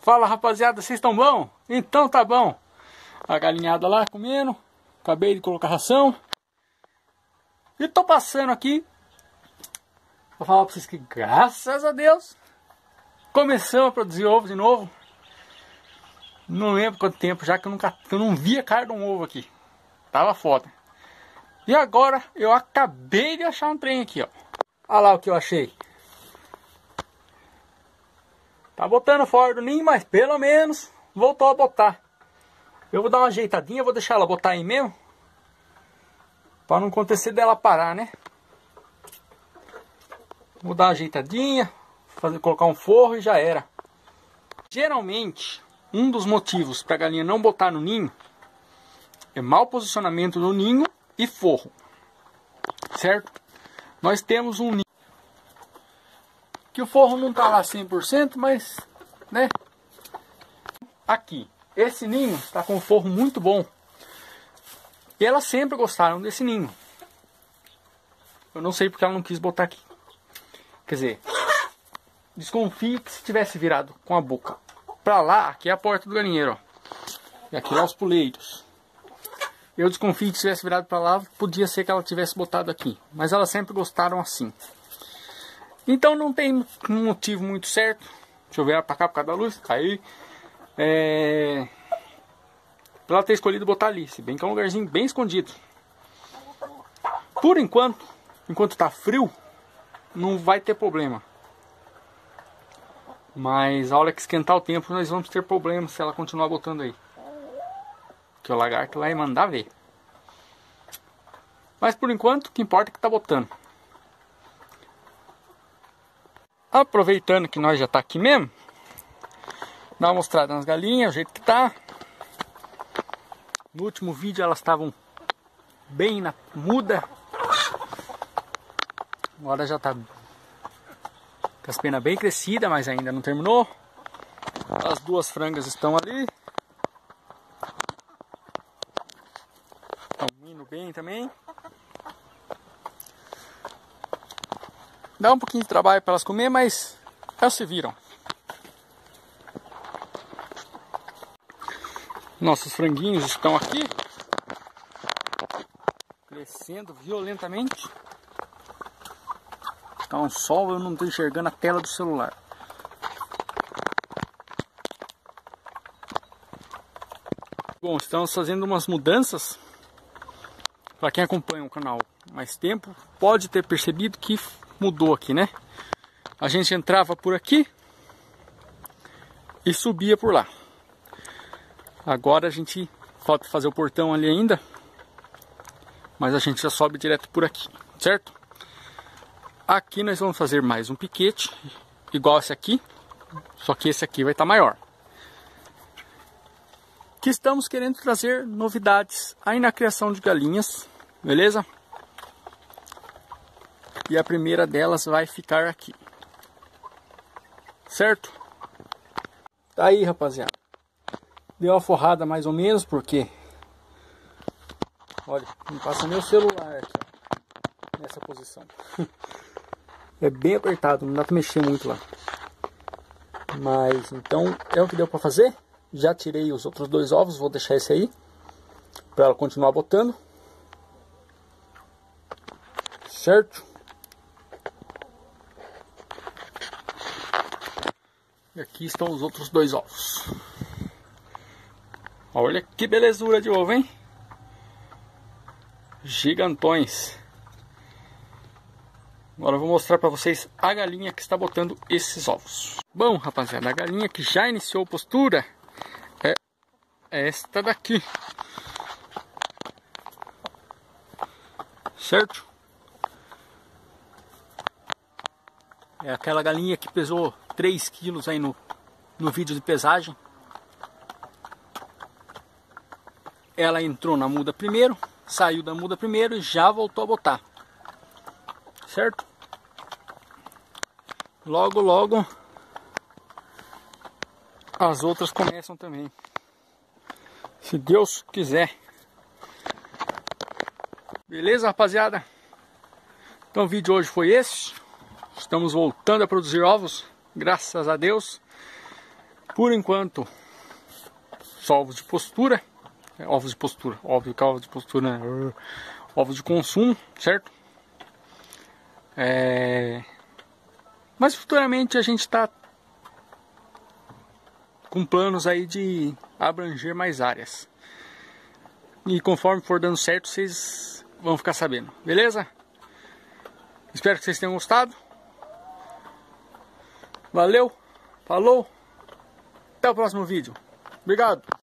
Fala rapaziada, vocês estão bom? Então tá bom. A galinhada lá comendo, acabei de colocar ração. E tô passando aqui pra falar pra vocês que, graças a Deus, começamos a produzir ovo de novo. Não lembro quanto tempo já que eu não via cara de um ovo aqui. Tava foda. E agora eu acabei de achar um trem aqui, ó. Olha lá o que eu achei. Tá botando fora do ninho, mas pelo menos voltou a botar. Eu vou dar uma ajeitadinha, vou deixar ela botar aí mesmo, para não acontecer dela parar, né? Vou dar uma ajeitadinha, colocar um forro e já era. Geralmente, um dos motivos para a galinha não botar no ninho é mau posicionamento do ninho e forro, certo? Nós temos um ninho que o forro não tá lá 100%, mas, né? Aqui, esse ninho tá com um forro muito bom. E elas sempre gostaram desse ninho. Eu não sei porque ela não quis botar aqui. Quer dizer, desconfio que se tivesse virado com a boca pra lá, aqui é a porta do galinheiro, ó. E aqui lá os puleiros. Eu desconfio que se tivesse virado pra lá, podia ser que ela tivesse botado aqui. Mas elas sempre gostaram assim. Então não tem um motivo muito certo. Deixa eu ver ela pra cá por causa da luz. Aí, pra ela ter escolhido botar ali. Se bem que é um lugarzinho bem escondido. Por enquanto, enquanto tá frio, não vai ter problema. Mas a hora que esquentar o tempo, nós vamos ter problema se ela continuar botando aí. Porque o lagarto vai mandar ver. Mas por enquanto, o que importa é que tá botando. Aproveitando que nós já tá aqui mesmo, dá uma mostrada nas galinhas, o jeito que tá. No último vídeo elas estavam bem na muda. Agora já tá com as penas bem crescidas, mas ainda não terminou. As duas frangas estão ali. Estão indo bem também. Dá um pouquinho de trabalho para elas comer, mas elas se viram. Nossos franguinhos estão aqui, crescendo violentamente. Tá um sol, eu não estou enxergando a tela do celular. Bom, estamos fazendo umas mudanças. Para quem acompanha o canal mais tempo, pode ter percebido que mudou aqui, né? A gente entrava por aqui e subia por lá. Agora a gente falta fazer o portão ali ainda, mas a gente já sobe direto por aqui, certo? Aqui nós vamos fazer mais um piquete igual esse aqui, só que esse aqui vai estar maior. Que estamos querendo trazer novidades aí na criação de galinhas, beleza? E a primeira delas vai ficar aqui. Certo? Tá aí, rapaziada. Deu uma forrada mais ou menos, porque... Olha, não passa nem o celular aqui, ó, nessa posição. É bem apertado, não dá pra mexer muito lá. Mas, então, é o que deu pra fazer. Já tirei os outros dois ovos, vou deixar esse aí. Pra ela continuar botando. Certo? E aqui estão os outros dois ovos. Olha que belezura de ovo, hein? Gigantões. Agora eu vou mostrar para vocês a galinha que está botando esses ovos. Bom, rapaziada, a galinha que já iniciou postura é esta daqui. Certo? É aquela galinha que pesou 3 quilos aí no vídeo de pesagem. Ela entrou na muda primeiro, saiu da muda primeiro e já voltou a botar. Certo? Logo, logo as outras começam também. Se Deus quiser. Beleza, rapaziada? Então o vídeo hoje foi esse. Estamos voltando a produzir ovos. Graças a Deus. Por enquanto, só ovos de postura. Ovos de postura, óbvio que ovos de postura, né? Ovos de consumo, certo? Mas futuramente a gente está com planos aí de abranger mais áreas. E conforme for dando certo, vocês vão ficar sabendo, beleza? Espero que vocês tenham gostado. Valeu, falou, até o próximo vídeo. Obrigado!